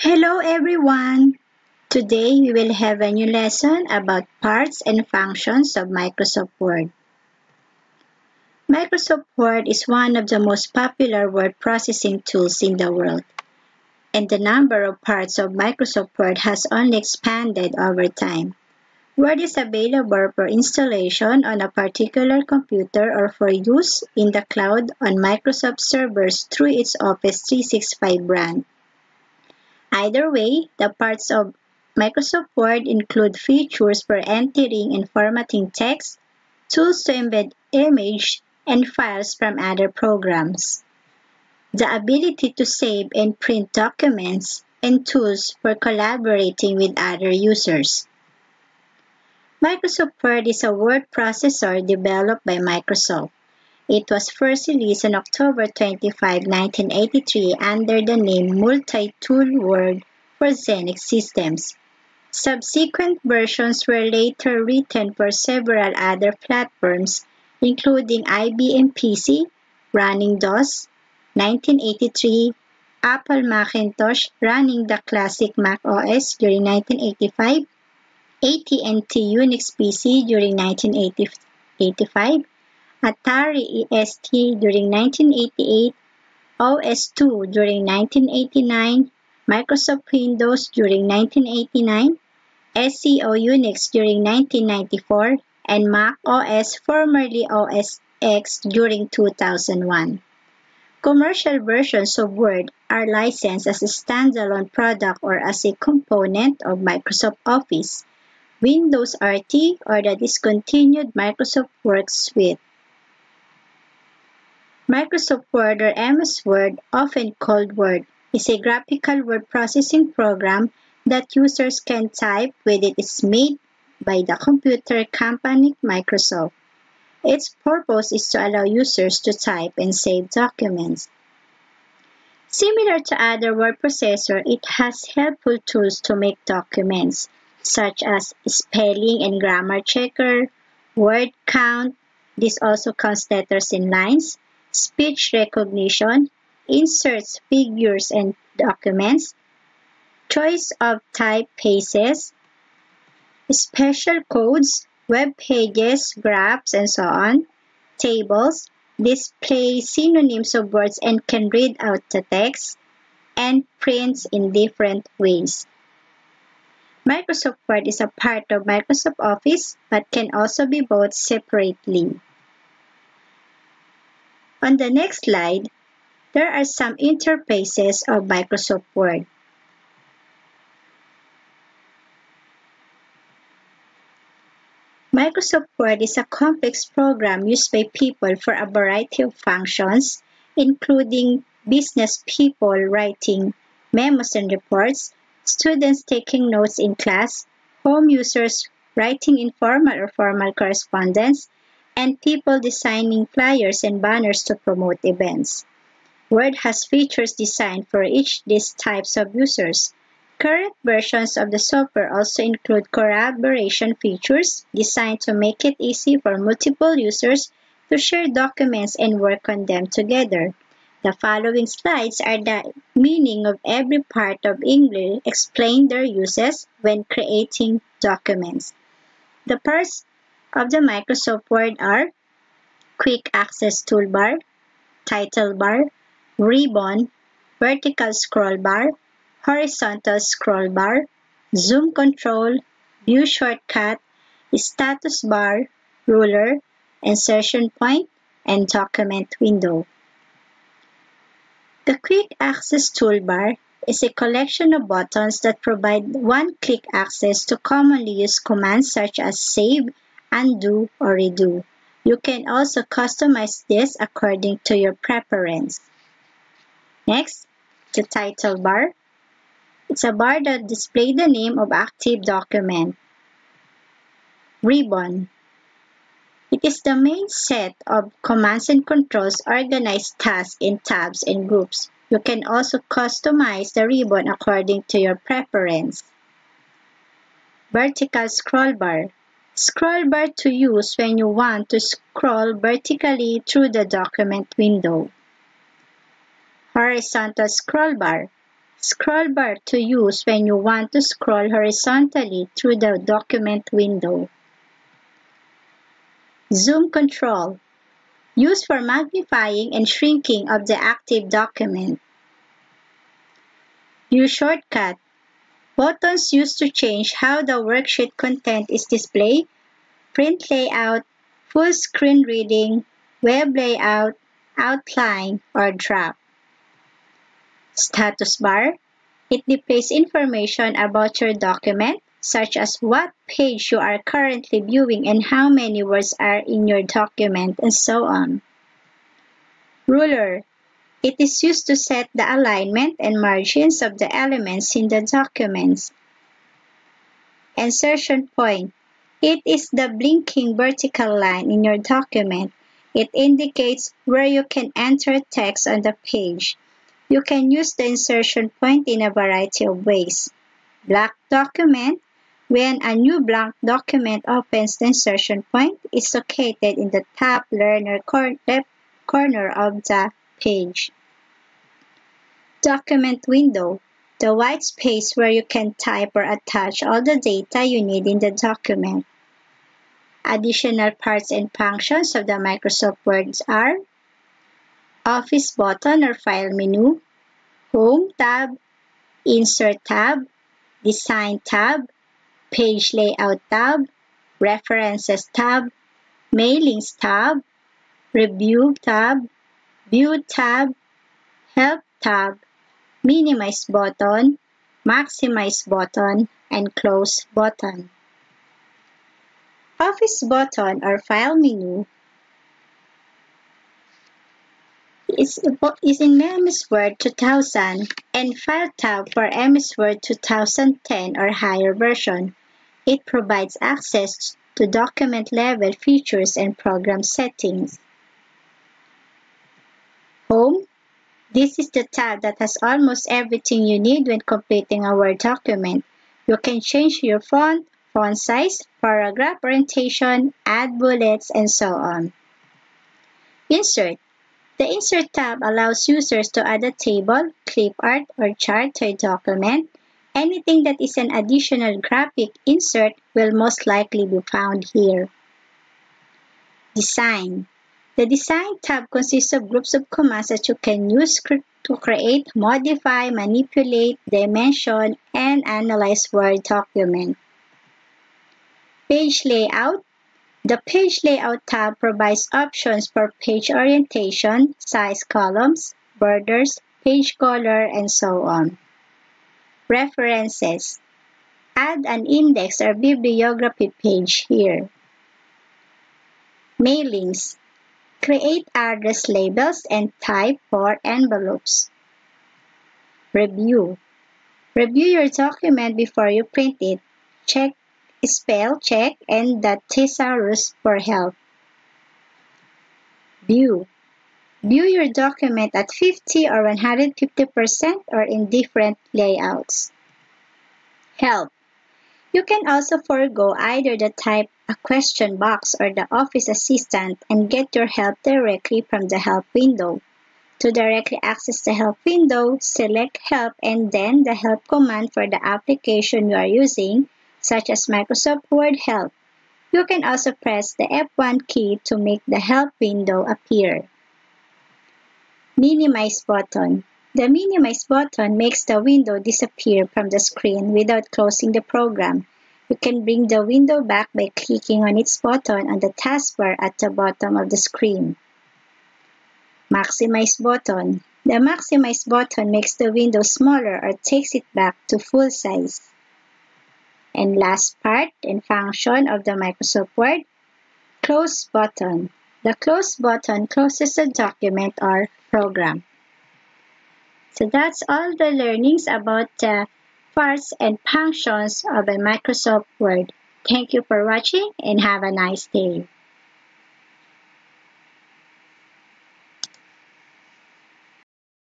Hello everyone! Today we will have a new lesson about parts and functions of Microsoft Word. Microsoft Word is one of the most popular word processing tools in the world, and the number of parts of Microsoft Word has only expanded over time. Word is available for installation on a particular computer or for use in the cloud on Microsoft servers through its Office 365 brand. Either way, the parts of Microsoft Word include features for entering and formatting text, tools to embed images, and files from other programs, the ability to save and print documents, and tools for collaborating with other users. Microsoft Word is a word processor developed by Microsoft. It was first released on October 25, 1983 under the name Multi-Tool World for Xenix Systems. Subsequent versions were later written for several other platforms, including IBM PC, running DOS, 1983, Apple Macintosh, running the classic Mac OS during 1985, AT&T Unix PC during 1985, Atari ST during 1988, OS/2 during 1989, Microsoft Windows during 1989, SCO Unix during 1994, and Mac OS, formerly OS X, during 2001. Commercial versions of Word are licensed as a standalone product or as a component of Microsoft Office, Windows RT, or the discontinued Microsoft Works suite. Microsoft Word, or MS Word, often called Word, is a graphical word processing program that users can type with. It is made by the computer company Microsoft. Its purpose is to allow users to type and save documents. Similar to other word processors, it has helpful tools to make documents, such as spelling and grammar checker, word count — this also counts letters and lines — speech recognition, inserts, figures, and documents, choice of type faces, special codes, web pages, graphs, and so on, tables, display synonyms of words and can read out the text, and prints in different ways. Microsoft Word is a part of Microsoft Office but can also be bought separately. On the next slide, there are some interfaces of Microsoft Word. Microsoft Word is a complex program used by people for a variety of functions, including business people writing memos and reports, students taking notes in class, home users writing informal or formal correspondence, and people designing flyers and banners to promote events. Word has features designed for each of these types of users. Current versions of the software also include collaboration features designed to make it easy for multiple users to share documents and work on them together. The following slides are the meaning of every part of English, explain their uses when creating documents. The parts of the Microsoft Word are Quick Access Toolbar, Title Bar, Ribbon, Vertical Scroll Bar, Horizontal Scroll Bar, Zoom Control, View Shortcut, Status Bar, Ruler, Insertion Point, and Document Window. The Quick Access Toolbar is a collection of buttons that provide one-click access to commonly used commands such as save, undo, or redo. You can also customize this according to your preference. Next, the title bar. It's a bar that displays the name of active document. Ribbon. It is the main set of commands and controls, organize tasks in tabs and groups. You can also customize the ribbon according to your preference. Vertical scroll bar. Scroll bar to use when you want to scroll vertically through the document window. Horizontal scroll bar. Scroll bar to use when you want to scroll horizontally through the document window. Zoom control, used for magnifying and shrinking of the active document. View shortcut, buttons used to change how the worksheet content is displayed, print layout, full screen reading, web layout, outline, or draft. Status bar, it displays information about your document, such as what page you are currently viewing and how many words are in your document, and so on. Ruler, it is used to set the alignment and margins of the elements in the documents. Insertion point, it is the blinking vertical line in your document. It indicates where you can enter text on the page. You can use the insertion point in a variety of ways. Blank document. When a new blank document opens, the insertion point is located in the top left corner of the page. Document window. The white space where you can type or attach all the data you need in the document. Additional parts and functions of the Microsoft Word are Office button or file menu, Home tab, Insert tab, Design tab, Page layout tab, References tab, Mailings tab, Review tab, View tab, Help tab, Minimize button, Maximize button, and Close button. Office button or file menu is in MS Word 2000 and File tab for MS Word 2010 or higher version. It provides access to document level features and program settings. Home. This is the tab that has almost everything you need when completing a Word document. You can change your font, font size, paragraph orientation, add bullets, and so on. Insert. The Insert tab allows users to add a table, clip art, or chart to a document. Anything that is an additional graphic insert will most likely be found here. Design. The Design tab consists of groups of commands that you can use to create, modify, manipulate, dimension, and analyze Word document. Page layout. The Page layout tab provides options for page orientation, size columns, borders, page color, and so on. References. Add an index or bibliography page here. Mailings. Create address labels and type for envelopes. Review. Review your document before you print it. Check spell check and the thesaurus for help. View. View your document at 50 or 150% or in different layouts. Help. You can also forego either the type a question box or the Office Assistant and get your help directly from the help window. To directly access the help window, select help and then the help command for the application you are using, such as Microsoft Word Help. You can also press the F1 key to make the help window appear. Minimize button. The Minimize button makes the window disappear from the screen without closing the program. You can bring the window back by clicking on its button on the taskbar at the bottom of the screen. Maximize button. The Maximize button makes the window smaller or takes it back to full size. And last part and function of the Microsoft Word, Close button. The Close button closes the document or program. So that's all the learnings about the parts and functions of a Microsoft Word. Thank you for watching and have a nice day.